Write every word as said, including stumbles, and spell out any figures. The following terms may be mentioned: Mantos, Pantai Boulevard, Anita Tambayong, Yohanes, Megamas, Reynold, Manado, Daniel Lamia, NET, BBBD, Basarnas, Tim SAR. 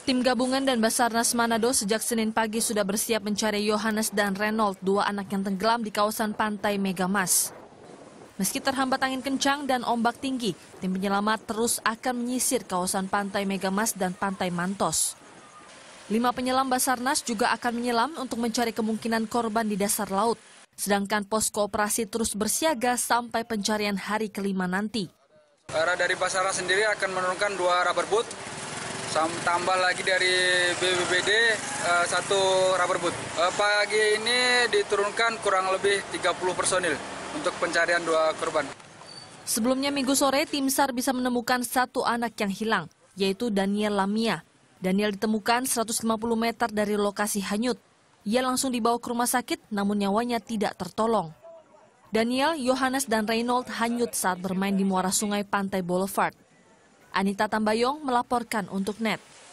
Tim gabungan dan Basarnas Manado sejak Senin pagi sudah bersiap mencari Yohanes dan Reynold, dua anak yang tenggelam di kawasan pantai Megamas. Meski terhambat angin kencang dan ombak tinggi, tim penyelamat terus akan menyisir kawasan pantai Megamas dan pantai Mantos. Lima penyelam Basarnas juga akan menyelam untuk mencari kemungkinan korban di dasar laut. Sedangkan posko operasi terus bersiaga sampai pencarian hari kelima nanti. Para dari Basarnas sendiri akan menurunkan dua rubber boat, tambah lagi dari B B B D satu rubber boat. Pagi ini diturunkan kurang lebih tiga puluh personil untuk pencarian dua korban. Sebelumnya Minggu sore, Tim SAR bisa menemukan satu anak yang hilang, yaitu Daniel Lamia. Daniel ditemukan seratus lima puluh meter dari lokasi hanyut. Ia langsung dibawa ke rumah sakit, namun nyawanya tidak tertolong. Daniel, Yohanes, dan Reynold hanyut saat bermain di muara sungai Pantai Boulevard. Anita Tambayong melaporkan untuk N E T.